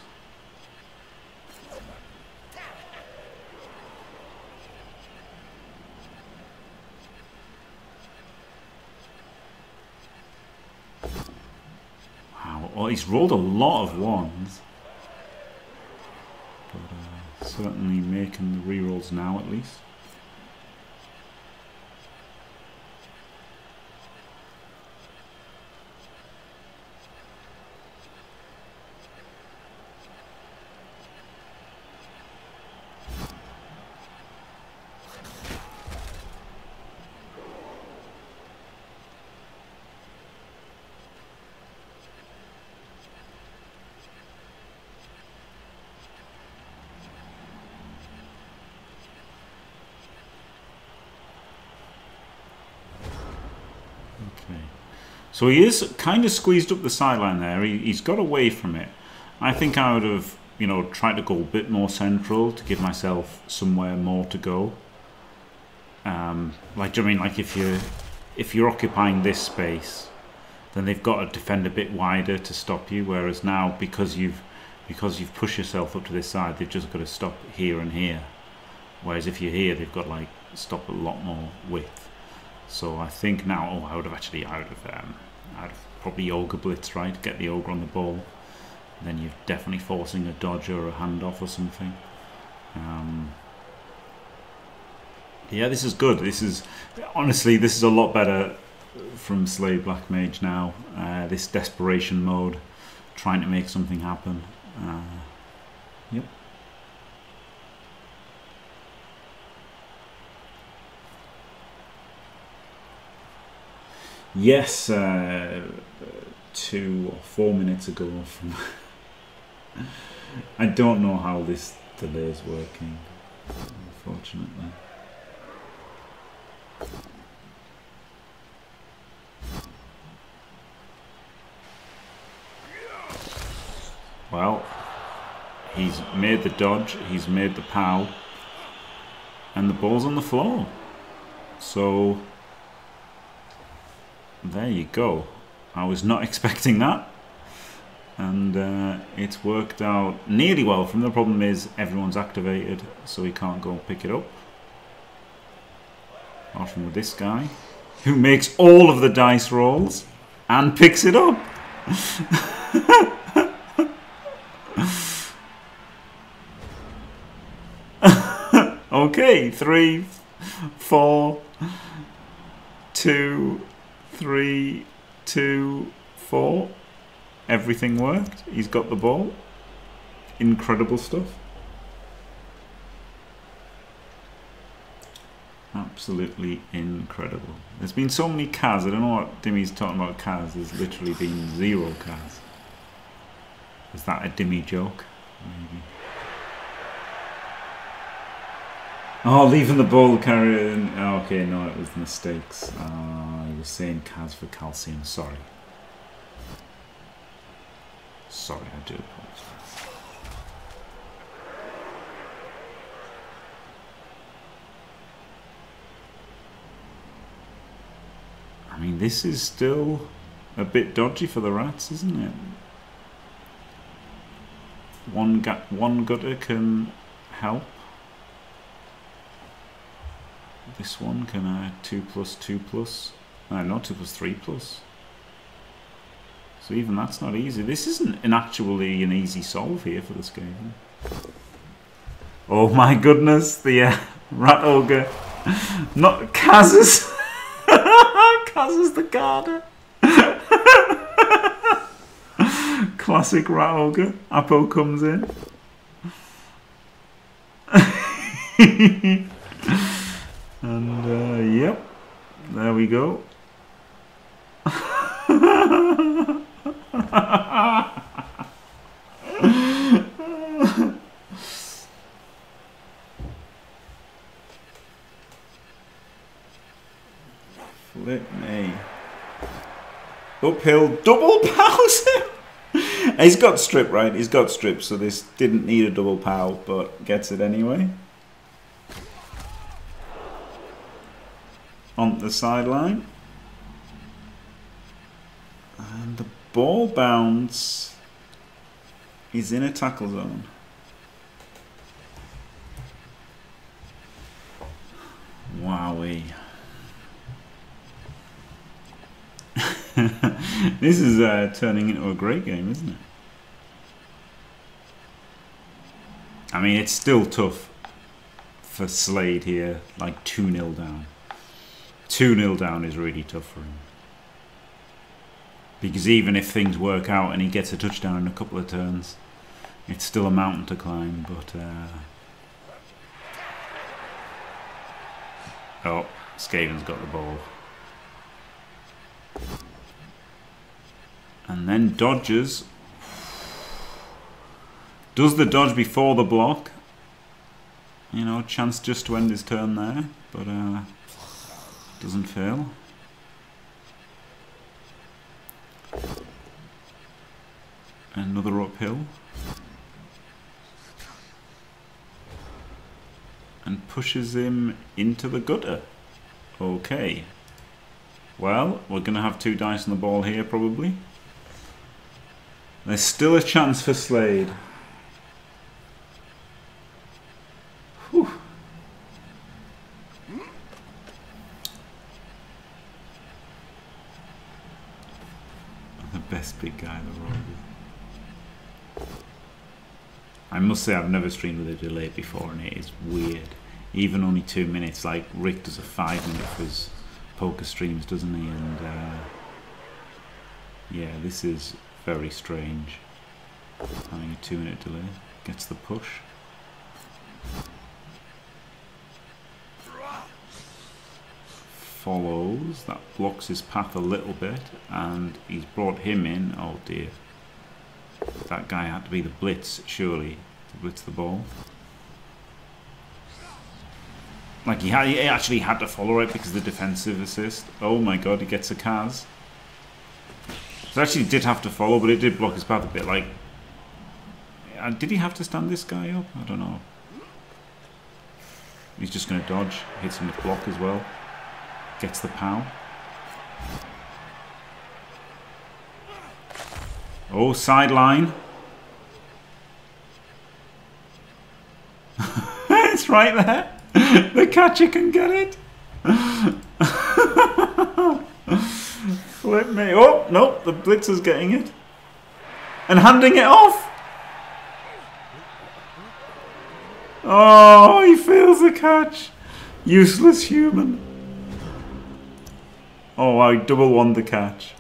Wow, well, he's rolled a lot of ones. But certainly making the rerolls now at least. So he is kind of squeezed up the sideline there. He's got away from it. I think I would have, you know, tried to go a bit more central to give myself somewhere more to go. Like, do you know what I mean? Like if you're occupying this space, then they've got to defend a bit wider to stop you. Whereas now, because you've pushed yourself up to this side, they've just got to stop here and here. Whereas if you're here, they've got to, like, stop a lot more width. So I think now, oh, I would have probably ogre blitz, right? Get the ogre on the ball. And then you're definitely forcing a dodge or a handoff or something. Yeah, this is good. This is, honestly, this is a lot better from SladeBlackMage now. This desperation mode, trying to make something happen. Yep. Yes, 2 or 4 minutes ago from... I don't know how this delay is working, unfortunately. Well, he's made the dodge, he's made the pow, and the ball's on the floor. So... there you go. I was not expecting that, and it's worked out nearly well. From the problem is everyone's activated, so he can't go and pick it up. Apart from with this guy, who makes all of the dice rolls and picks it up. Okay, 3, 4, 2, 3, 2, 4. Everything worked. He's got the ball. Incredible stuff. Absolutely incredible. There's been so many Kaz. I don't know what Dimmy's talking about Kaz. There's literally been 0 Kaz. Is that a Dimmy joke? Maybe. Oh, leaving the ball carrier. Okay, no, it was mistakes. I was saying Kaz for calcium. Sorry. Sorry, I do apologize. I mean, this is still a bit dodgy for the rats, isn't it? One gutter can help. This one, can I 2+2+? No, not 2+3+. So even that's not easy. This isn't actually an easy solve here for this game. Oh my goodness, the rat ogre. Not Kaz's. Kaz's the garter. Classic rat ogre. Apo comes in. And, yep, there we go. Uphill double pows. He's got strip, right? He's got strip, so this didn't need a double pow, but gets it anyway. On the sideline. And the ball bounce is in a tackle zone. Wowee. This is turning into a great game, isn't it? I mean, it's still tough for Slade here, like 2-0 down. 2-0 down is really tough for him. Because even if things work out and he gets a touchdown in a couple of turns, it's still a mountain to climb, but... Oh, Skaven's got the ball. And then dodges. Does the dodge before the block. You know, chance just to end his turn there, but doesn't fail. Another uphill. And pushes him into the gutter. Okay. Well, we're going to have two dice on the ball here, probably. There's still a chance for Slade. Whew. The best big guy in the world. I must say I've never streamed with a delay before, and it is weird. Even only 2 minutes, like Rick does a 5-minute for his poker streams, doesn't he? And yeah, this is very strange. Having a 2-minute delay. Gets the push. Follows. That blocks his path a little bit, and he's brought him in. Oh dear. That guy had to be the blitz, surely, to blitz the ball. Like, he actually had to follow it because of the defensive assist. Oh my god, he gets a Kaz. So actually did have to follow, but it did block his path a bit. Like, did he have to stand this guy up? I don't know. He's just going to dodge. Hits him with block as well. Gets the pow. Oh, sideline. It's right there. The catcher can get it. Flip me. Oh, nope. The blitzer's getting it. And handing it off. Oh, he fails the catch. Useless human. Oh, I double won the catch.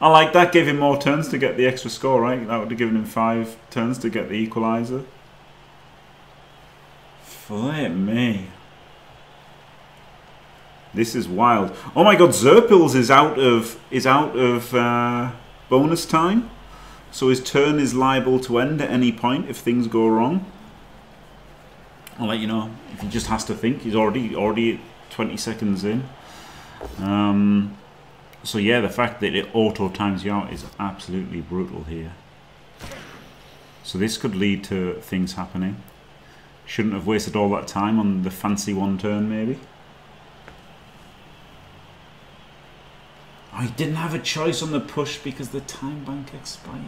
I like that, gave him more turns to get the extra score, right? That would have given him 5 turns to get the equaliser. Flip me. This is wild. Oh my god, Xurpils is out of bonus time. So his turn is liable to end at any point if things go wrong. I'll let you know. If he just has to think. He's already 20 seconds in. So yeah, the fact that it auto times you out is absolutely brutal here. So this could lead to things happening. Shouldn't have wasted all that time on the fancy one turn, maybe. I didn't have a choice on the push because the time bank expired.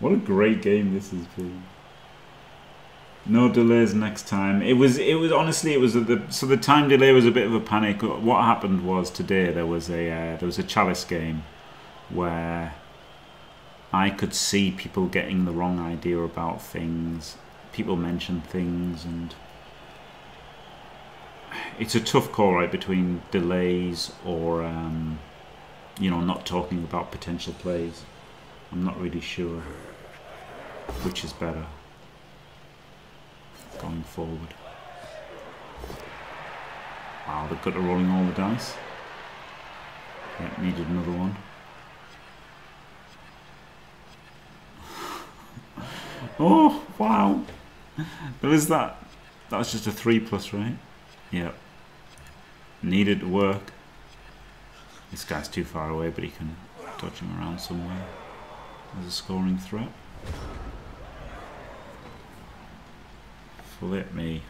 What a great game this has been. No delays next time. It was honestly, it was so the time delay was a bit of a panic. What happened was today there was a chalice game where I could see people getting the wrong idea about things. People mentioned things, and it's a tough call, right, between delays or you know, not talking about potential plays. I'm not really sure which is better going forward. Wow, they've got to rolling all the dice. Yeah, needed another one. Oh, wow. There was that. That was just a 3+, right? Yeah. Needed to work. This guy's too far away, but he can dodge him around somewhere. There's a scoring threat. Flip me.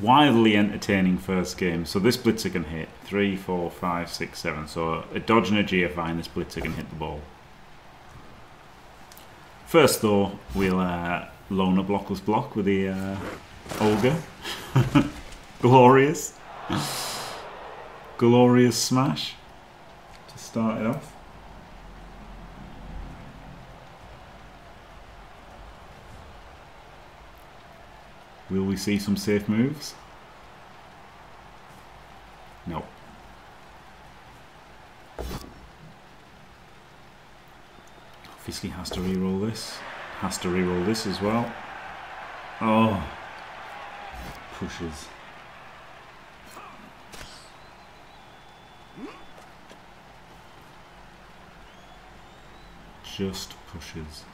Wildly entertaining first game. So this blitzer can hit 3, 4, 5, 6, 7. So a dodge and a GFI, and this blitzer can hit the ball. First though, we'll loan a blockless block with the Olga. Glorious. Glorious smash to start it off. Will we see some safe moves? No. Obviously has to reroll this. Has to reroll this as well. Oh. Pushes. Just pushes.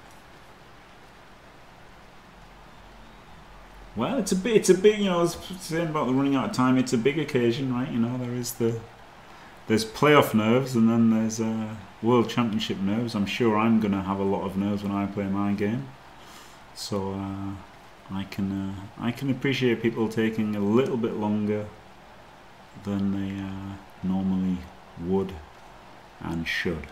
Well, it's a big, you know, I was saying about the running out of time, it's a big occasion, right? You know, there's playoff nerves and then there's World Championship nerves. I'm sure I'm going to have a lot of nerves when I play my game. So I can appreciate people taking a little bit longer than they normally would and should.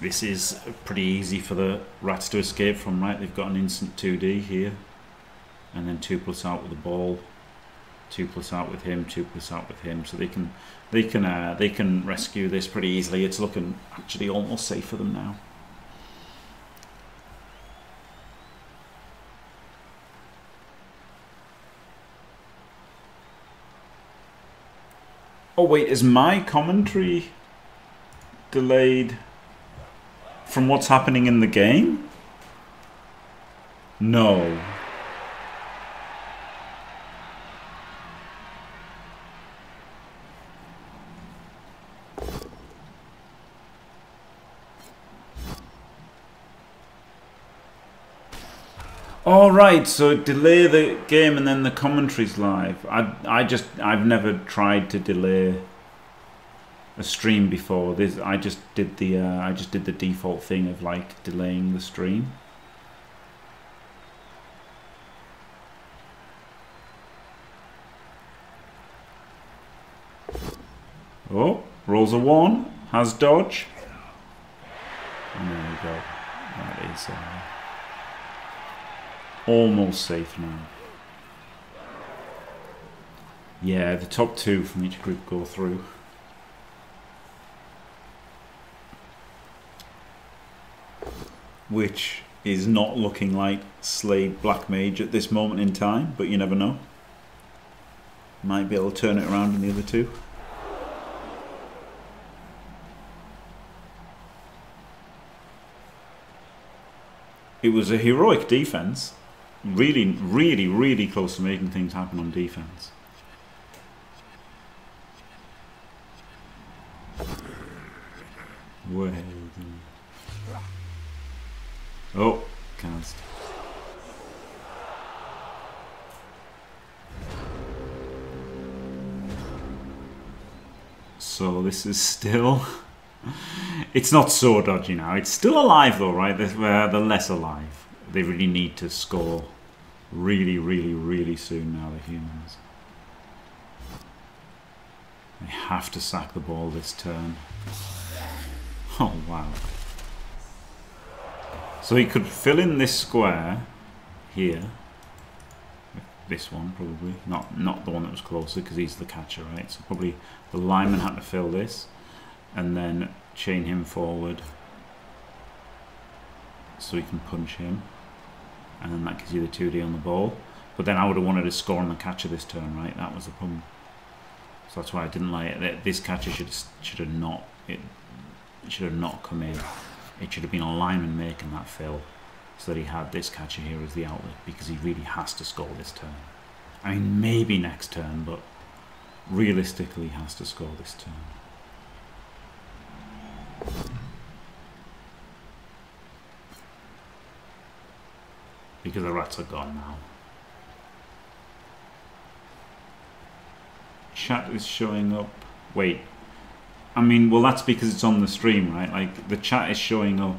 This is pretty easy for the rats to escape from, right? They've got an instant 2D here. And then 2+ out with the ball. 2+ out with him, 2+ out with him. So they can rescue this pretty easily. It's looking actually almost safe for them now. Oh wait, is my commentary delayed from what's happening in the game? No. Alright, so delay the game and then the commentary's live. I've never tried to delay a stream before. This I just did the default thing of like delaying the stream. Oh, rolls a 1, has dodge. And there we go. That is almost safe now. Yeah, the top 2 from each group go through. Which is not looking like SladeBlackMage at this moment in time, but you never know. Might be able to turn it around in the other 2. It was a heroic defense. Really, really, really close to making things happen on defense. Well done. Oh, cast. So this is still... it's not so dodgy now. It's still alive though, right? They're less alive. They really need to score really, really, really soon now, the humans. They have to sack the ball this turn. Oh, wow. So he could fill in this square here. This one probably, not the one that was closer because he's the catcher, right? So probably the lineman had to fill this and then chain him forward so he can punch him. And then that gives you the 2D on the ball. But then I would have wanted to score on the catcher this turn, right? That was the problem. So that's why I didn't like it. This catcher should have not... It, It should have not come in. It should have been a lineman making that fill so that he had this catcher here as the outlet, because he really has to score this turn. I mean, maybe next turn, but realistically he has to score this turn. Because the rats are gone now. Chat is showing up. Wait. I mean, well, that's because it's on the stream, right? Like, the chat is showing up.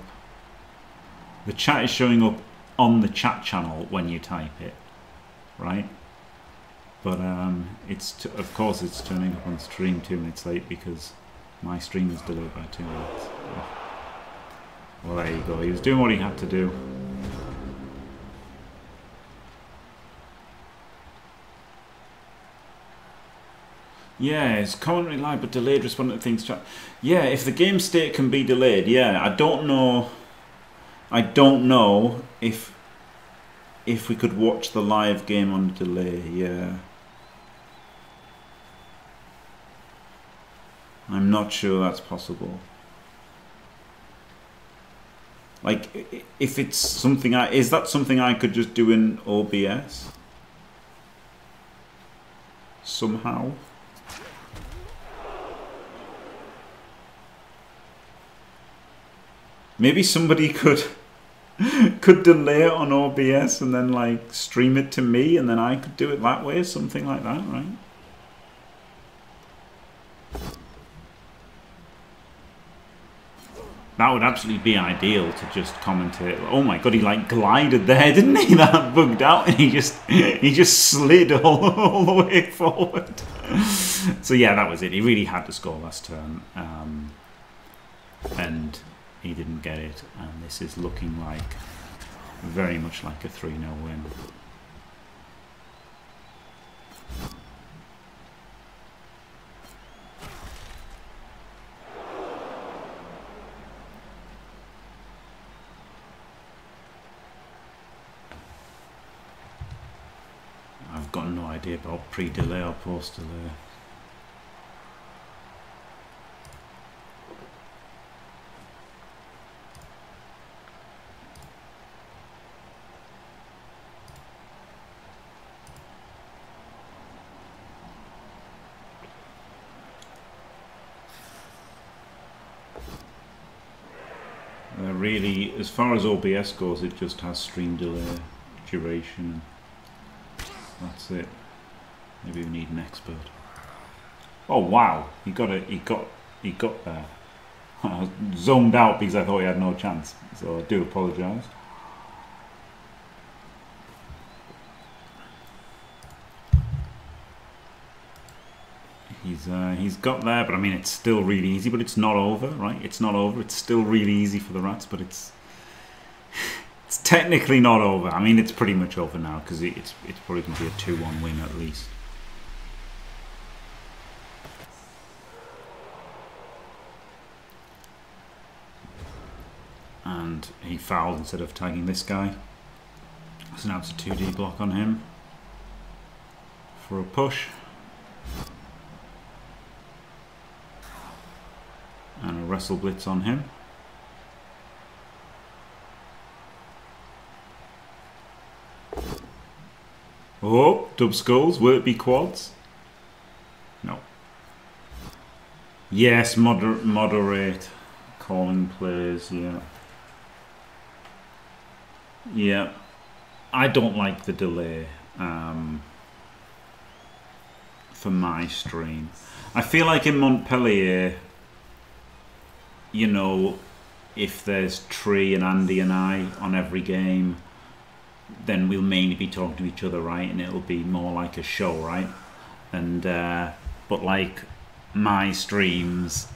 The chat is showing up on the chat channel when you type it, right? But it's of course it's turning up on the stream 2 minutes late because my stream is delayed by 2 minutes. Oh. Well, there you go. He was doing what he had to do. Yeah, it's commentary live but delayed responding to things. Yeah, if the game state can be delayed, yeah. I don't know if we could watch the live game on delay, yeah. I'm not sure that's possible. Like, if it's something is that something I could just do in OBS? Somehow? Maybe somebody could delay it on OBS and then like stream it to me, and then I could do it that way, something like that, right? That would absolutely be ideal to just commentate. Oh my god, he like glided there, didn't he? That bugged out, and he just slid all the way forward. So yeah, that was it. He really had to score last turn, and he didn't get it, and this is looking like very much like a 3-0 win. I've got no idea about pre-delay or post-delay. Really, as far as OBS goes, it just has stream delay, duration. That's it. Maybe we need an expert. Oh wow, he got there. I was zoned out because I thought he had no chance. So I do apologise. He's got there, but I mean, it's still really easy, but it's not over, right? It's not over. It's still really easy for the rats, but it's technically not over. I mean, it's pretty much over now, because it's probably going to be a 2-1 win at least. And he fouled instead of tagging this guy. So now it's a 2D block on him for a push. And a wrestle blitz on him. Oh, dub skulls. Will it be quads? No. Yes, moderate calling plays. Yeah. Yeah. I don't like the delay for my stream. I feel like in Montpellier, you know, if there's Tree and Andy and I on every game, then we'll mainly be talking to each other, right? And it'll be more like a show, right? And but like my streams,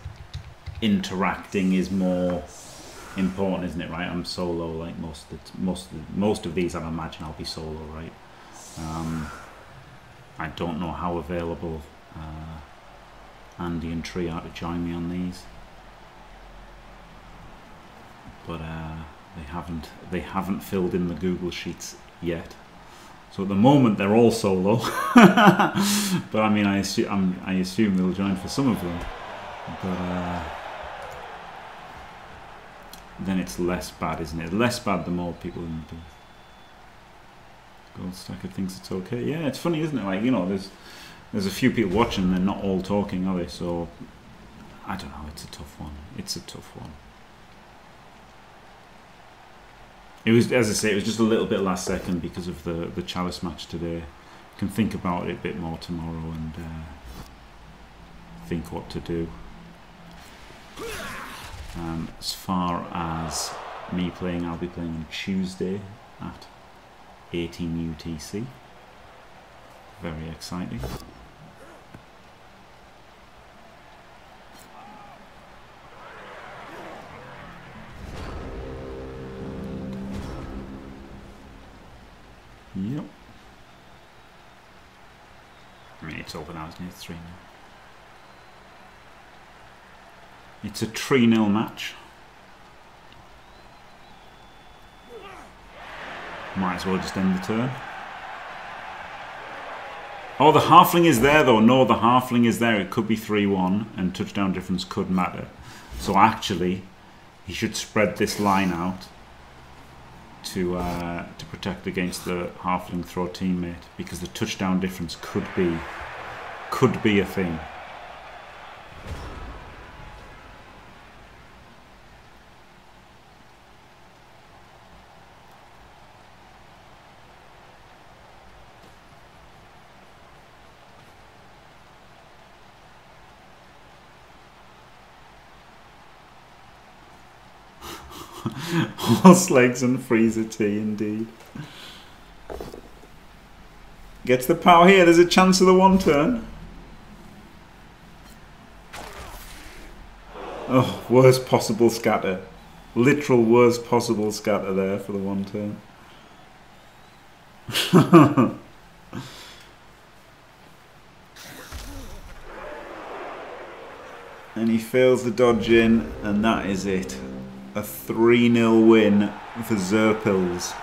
interacting is more important, isn't it? Right? I'm solo, like most of these. I imagine I'll be solo, right? I don't know how available Andy and Tree are to join me on these. But they haven't filled in the Google Sheets yet, so at the moment they're all solo. But I mean, I assume they'll join for some of them. But then it's less bad, isn't it? Less bad the more people in the Gold Stacker thinks it's okay. Yeah, it's funny, isn't it? Like, you know, there's a few people watching, they're not all talking, are they? So, I don't know, it's a tough one. It's a tough one. It was, as I say, it was just a little bit last second because of the Chalice match today. I can think about it a bit more tomorrow and think what to do. As far as me playing, I'll be playing on Tuesday at 18 UTC. Very exciting. Yep. I mean, it's over now, isn't it? It's 3-0. It's a 3-0 match. Might as well just end the turn. Oh, the halfling is there, though. No, the halfling is there. It could be 3-1, and touchdown difference could matter. So, actually, he should spread this line out to protect against the halfling throw teammate, because the touchdown difference could be a thing. Horse legs and freezer tea, indeed. Gets the power here. There's a chance of the one turn. Oh, worst possible scatter. Literal worst possible scatter there for the one turn. And he fails the dodge in, and that is it. A 3-0 win for Xurpils.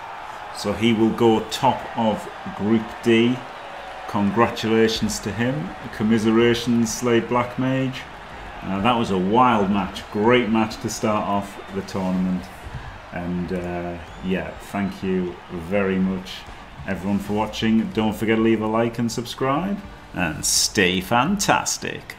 So he will go top of Group D. Congratulations to him. Commiserations, SladeBlackMage. That was a wild match. Great match to start off the tournament. And yeah, thank you very much, everyone, for watching. Don't forget to leave a like and subscribe. And stay fantastic.